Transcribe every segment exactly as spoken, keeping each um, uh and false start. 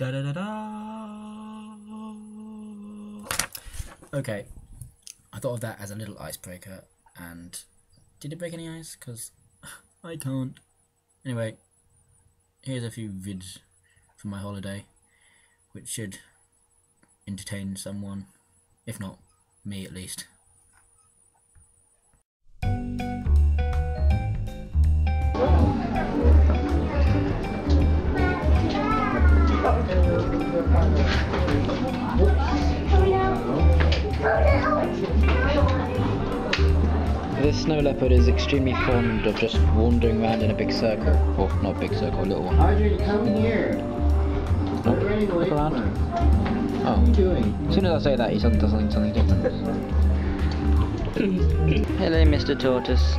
Da da da da. Okay, I thought of that as a little icebreaker, and did it break any ice? Because I can't. Anyway, here's a few vids from my holiday, which should entertain someone, if not me at least. This snow leopard is extremely fond of just wandering around in a big circle, or not a big circle, a little one. Audrey, come here. Look, look around. Oh. What are you doing? As soon as I say that, he does something, something different. Hello, Mister Tortoise.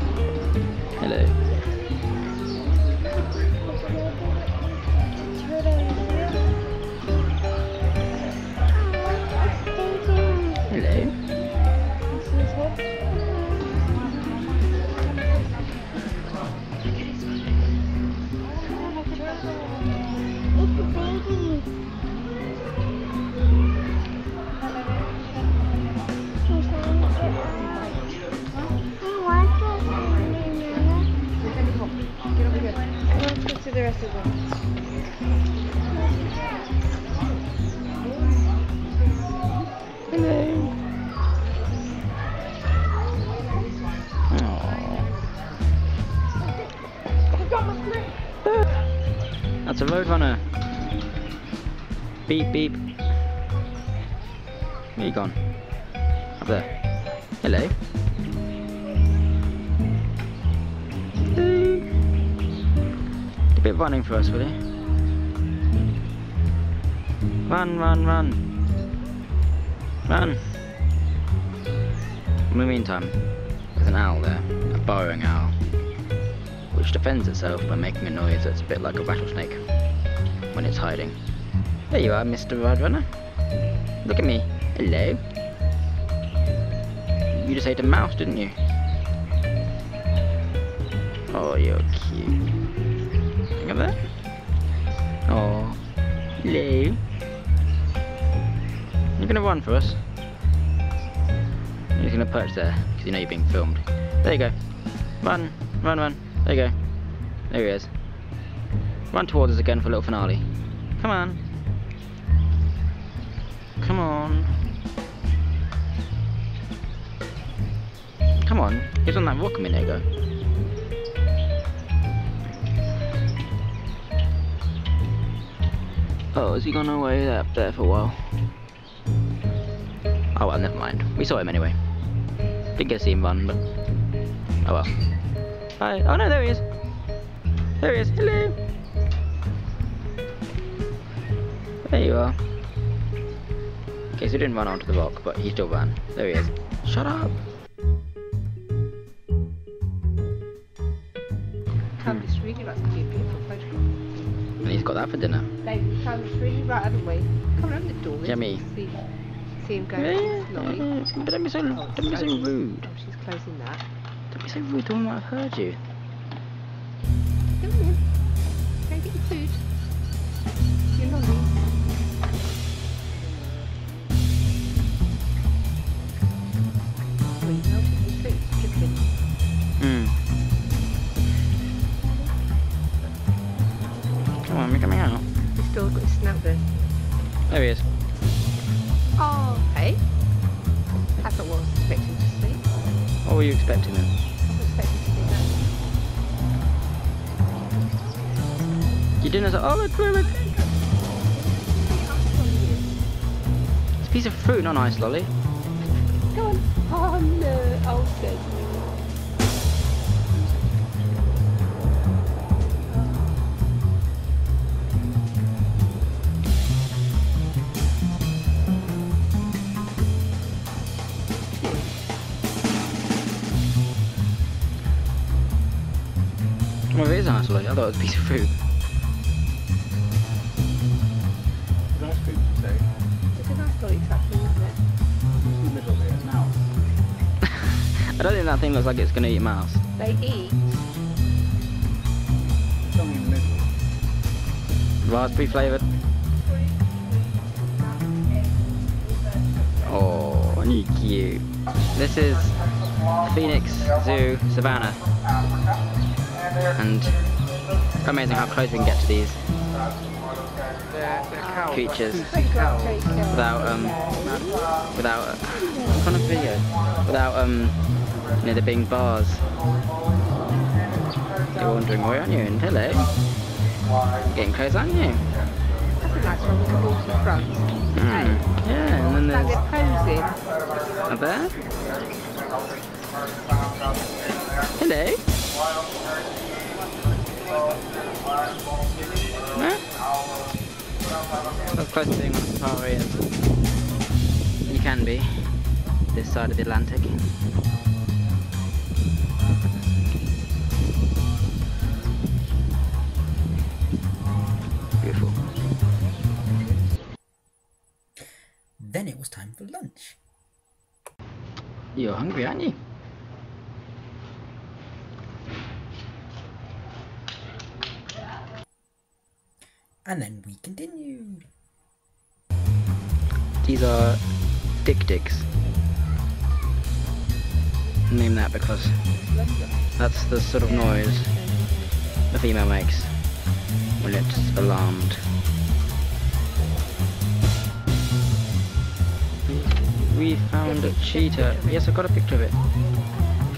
Hello. That's a Road Runner. Beep beep. Where you gone? Up there. Hello. Hey. Do a bit of running for us, will you? Run, run, run. Run. In the meantime, there's an owl there, a burrowing owl, which defends itself by making a noise that's a bit like a rattlesnake when it's hiding. There you are, Mister Roadrunner. Look at me. Hello. You just ate a mouse, didn't you? Oh, you're cute. Look at that. Oh, hello. You're gonna run for us. You're just gonna perch there because you know you're being filmed. There you go. Run, run, run. There you go. There he is. Run towards us again for a little finale. Come on. Come on. Come on. He's on that rock a minute ago. Oh, has he gone away up there for a while? Oh well, never mind. We saw him anyway. Didn't get to see him run, but oh well. Hi. Oh no, there he is. There he is. Hello. There you are. Okay, so he didn't run onto the rock, but he still ran. There he is. Shut up. It's really like a beautiful photo. And he's got that for dinner. Like, it's really right out of the way. Come around the door. Yummy. See, see him go. Yeah, yeah, yeah. But don't be so, don't be so rude. Oh, she's closing that. Don't be so rude, the one might have heard you. Come on, go get your food. Your lolly. Well, you melted your food, dripping. Mm. Come on, we're coming out. He's still got his snout there. There he is. Oh, hey. I thought what I was expecting to see. What were you expecting then? Your dinner's like, oh look, look, look! It's a piece of fruit, not ice lolly. Come on. Oh no, oh good. Well, it is ice lolly, I thought it was a piece of fruit. I don't think that thing looks like it's going to eat mouse. They eat. Raspberry flavoured. Oh, you cute. This is Phoenix Zoo Savannah, and it's amazing how close we can get to these creatures without um without what kind of video without um you know, there being bars. You're wondering where aren't you in hello? Getting close, aren't you? That's a nice one with the waterfront. Mm. Hey. Yeah, and then there's a bear. Hello. Huh? That's close to being on a safari as you can be this side of the Atlantic. Then it was time for lunch. You're hungry, aren't you? And then we continued. These are Dik-Diks. Name that because that's the sort of noise the female makes when it's alarmed. We found a cheetah. Yes, I've got a picture of it. We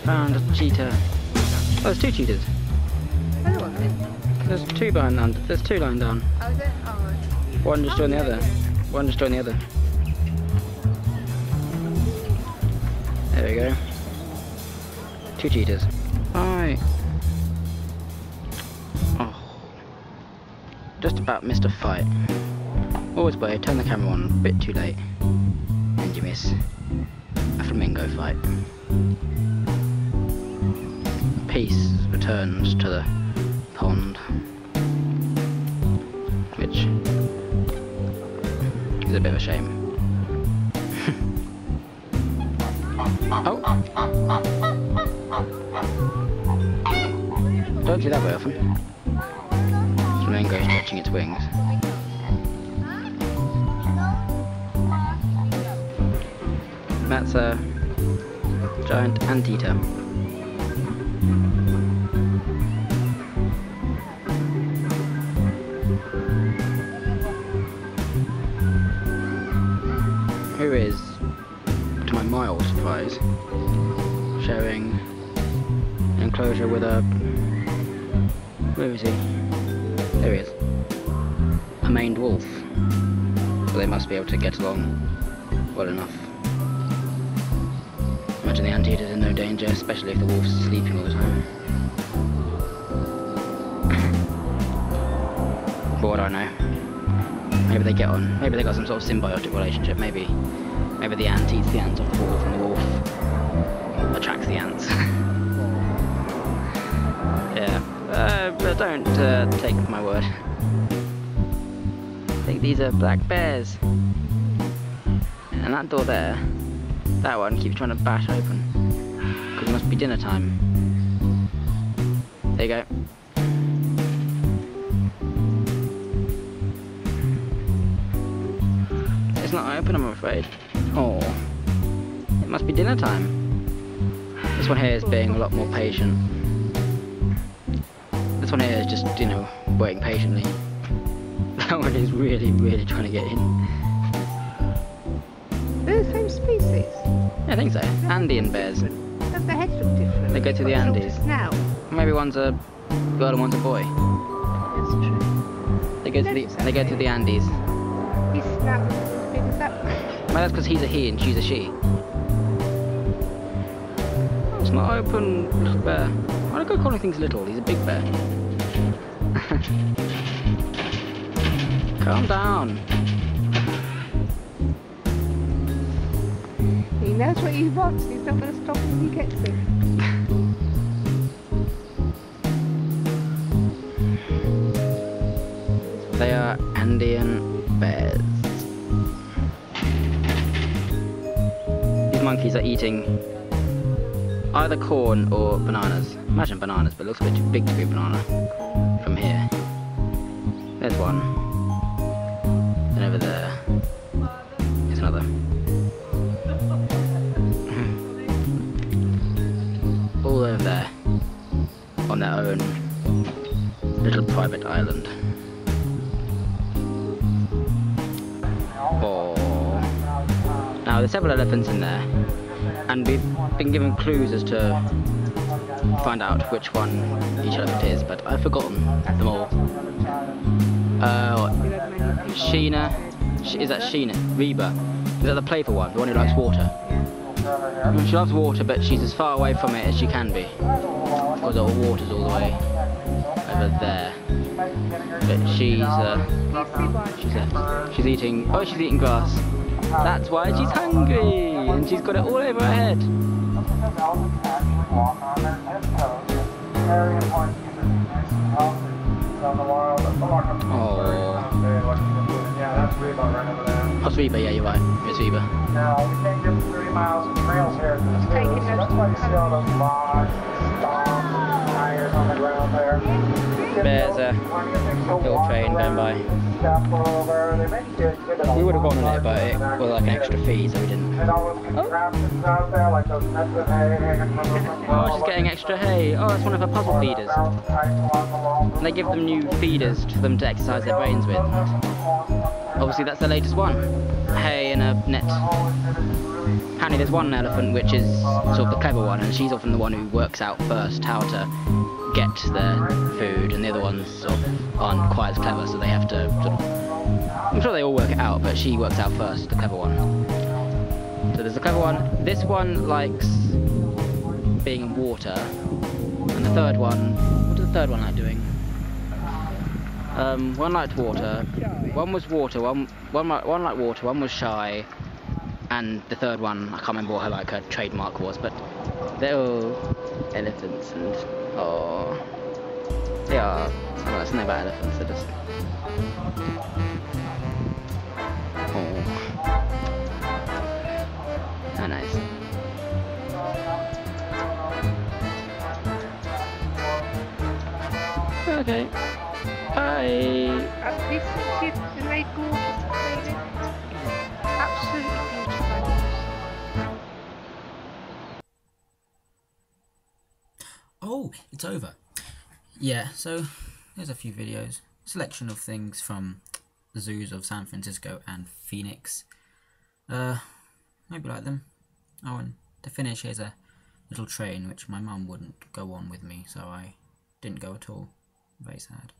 found a cheetah. Oh, there's two cheetahs. There's two lying down. There's two lying down. One just joined the other. One just joined the other. There we go. Two cheetahs. Hi. Oh. Just about missed a fight. Always way. Turn the camera on. A bit too late. You miss a flamingo fight. Peace returns to the pond, which is a bit of a shame. Oh! Don't do that very often. Flamingo stretching its wings. That's a giant anteater. Who is, to my mild surprise, sharing an enclosure with a... Where is he? There he is. A maned wolf. So they must be able to get along well enough. Imagine the anteater's in no danger, especially if the wolf's sleeping all the time. But what do I know? Maybe they get on. Maybe they got some sort of symbiotic relationship. Maybe, maybe the ant eats the ants off the wolf, and the wolf attracts the ants. Yeah, uh, but don't uh, take my word. I think these are black bears, and that door there. That one keeps trying to bash open, because it must be dinner time. There you go. It's not open, I'm afraid. Oh, it must be dinner time. This one here is being a lot more patient. This one here is just, you know, waiting patiently. That one is really, really trying to get in. They're the same species? Yeah, I think so. Andean bears. Does their heads look different? They go to the Andes. Now. Maybe one's a girl and one's a boy. That's true. They go to the they go to the Andes. He's not as big as that. Well, that's because he's a he and she's a she. It's not open, little bear. Why don't I go calling things little? He's a big bear. Calm down. He knows what he wants, he's not going to stop when he gets it. They are Andean bears. These monkeys are eating either corn or bananas. Imagine bananas, but it looks a bit too big to be a banana from here. There's one. And over there is another. their own little private island. Oh. Now there's several elephants in there, and we've been given clues as to find out which one each elephant is, but I've forgotten them all. Uh, Sheena, is that Sheena? Reba, is that the playful one, the one who likes water? She loves water, but she's as far away from it as she can be, because all the water's all the way over there. But she's uh, she's uh, she's eating. Oh, she's eating grass. That's why she's hungry, and she's got it all over her head. Oh. That's Reba, yeah, you're right. It's Reba. Now, we can't get three miles of trails here. That's why you see all those logs, stomps, tires on the ground there. There's a little train going by. We would have gone on it, but it was like an extra fee, so we didn't. Oh, oh she's getting extra hay. Oh, it's one of her puzzle feeders. And they give them new feeders for them to exercise their brains with. Obviously, that's the latest one. Hay in a net. Apparently, there's one elephant which is sort of the clever one, and she's often the one who works out first how to get their food, and the other ones sort of aren't quite as clever, so they have to sort of, I'm sure they all work it out, but she works out first, the clever one. So there's the clever one, this one likes being in water, and the third one, what did the third one like doing? Um, one liked water, one was water, one, one, one liked water, one was shy, and the third one, I can't remember what her, like, her trademark was, but they're all elephants and... Oh, they are. Well, it's not about elephants, they're just. Oh. How nice. Okay. Bye. Oh, this is the lake gorgeous, baby. Absolutely beautiful. Oh, it's over. Yeah, so there's a few videos. A selection of things from the zoos of San Francisco and Phoenix. Uh, hope you like them. Oh, and to finish, here's a little train which my mum wouldn't go on with me, so I didn't go at all. Very sad.